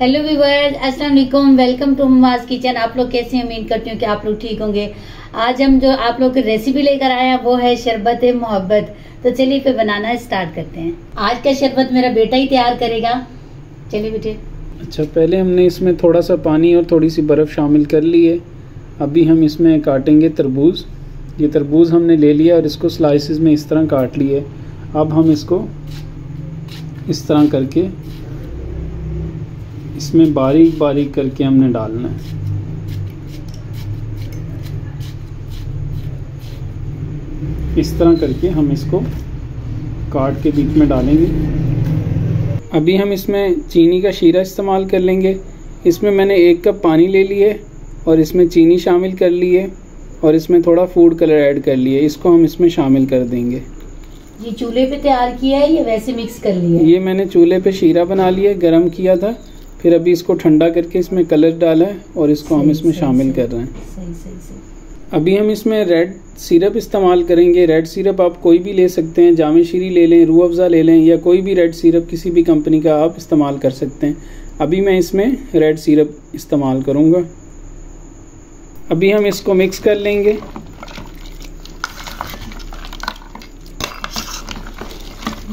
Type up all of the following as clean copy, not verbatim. Hello viewers, अस्सलाम वालेकुम, welcome to मामाज़ kitchen. आप लोग कैसे हैं? उम्मीद करती हूँ कि आप लोग ठीक होंगे। आज हम जो आप लोग की रेसिपी लेकर आए हैं वो है शरबत ए मोहब्बत। तो चलिए फिर बनाना स्टार्ट करते हैं। आज का शरबत मेरा बेटा ही तैयार करेगा। चलिए बेटे। अच्छा, पहले हमने इसमें थोड़ा सा पानी और थोड़ी सी बर्फ़ शामिल कर ली है। अभी हम इसमें काटेंगे तरबूज। ये तरबूज हमने ले लिया और इसको स्लाइसिस में इस तरह काट लिए। अब हम इसको इस तरह करके इसमें बारीक बारीक करके हमने डालना है। इस तरह करके हम इसको काट के बीच में डालेंगे। अभी हम इसमें चीनी का शीरा इस्तेमाल कर लेंगे। इसमें मैंने 1 कप पानी ले लिए और इसमें चीनी शामिल कर लिए और इसमें थोड़ा फूड कलर ऐड कर लिए। इसको हम इसमें शामिल कर देंगे। ये चूल्हे पे तैयार किया है या वैसे मिक्स कर लिया है? ये मैंने चूल्हे पे शीरा बना लिया, गरम किया था, फिर अभी इसको ठंडा करके इसमें कलर डाला है और इसको हम इसमें शामिल कर रहे हैं। सही। अभी हम इसमें रेड सिरप इस्तेमाल करेंगे। रेड सिरप आप कोई भी ले सकते हैं, जामे शिरी ले लें, रूह अफज़ा ले लें, या कोई भी रेड सिरप किसी भी कंपनी का आप इस्तेमाल कर सकते हैं। अभी मैं इसमें रेड सिरप इस्तेमाल करूँगा। अभी हम इसको मिक्स कर लेंगे।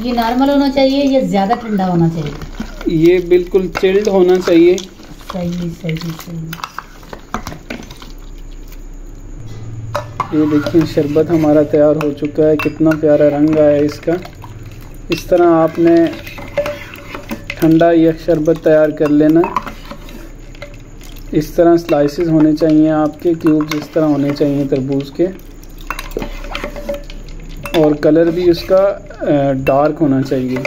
ये नॉर्मल होना चाहिए या ज़्यादा ठंडा होना चाहिए? ये बिल्कुल चिल्ड होना चाहिए। सही। ये देखिए, शरबत हमारा तैयार हो चुका है। कितना प्यारा रंग आया है इसका। इस तरह आपने ठंडा यह शरबत तैयार कर लेना। इस तरह स्लाइसेस होने चाहिए आपके, क्यूब्स इस तरह होने चाहिए तरबूज के, और कलर भी उसका डार्क होना चाहिए।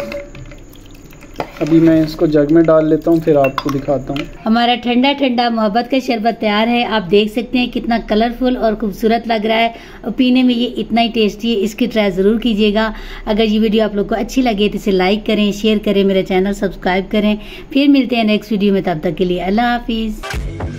अभी मैं इसको जग में डाल लेता हूँ, फिर आपको दिखाता हूँ। हमारा ठंडा ठंडा मोहब्बत का शरबत तैयार है। आप देख सकते हैं कितना कलरफुल और खूबसूरत लग रहा है और पीने में ये इतना ही टेस्टी है। इसकी ट्राई ज़रूर कीजिएगा। अगर ये वीडियो आप लोग को अच्छी लगे तो इसे लाइक करें, शेयर करें, मेरा चैनल सब्सक्राइब करें। फिर मिलते हैं नेक्स्ट वीडियो में, तब तक के लिए अल्लाह हाफिज़।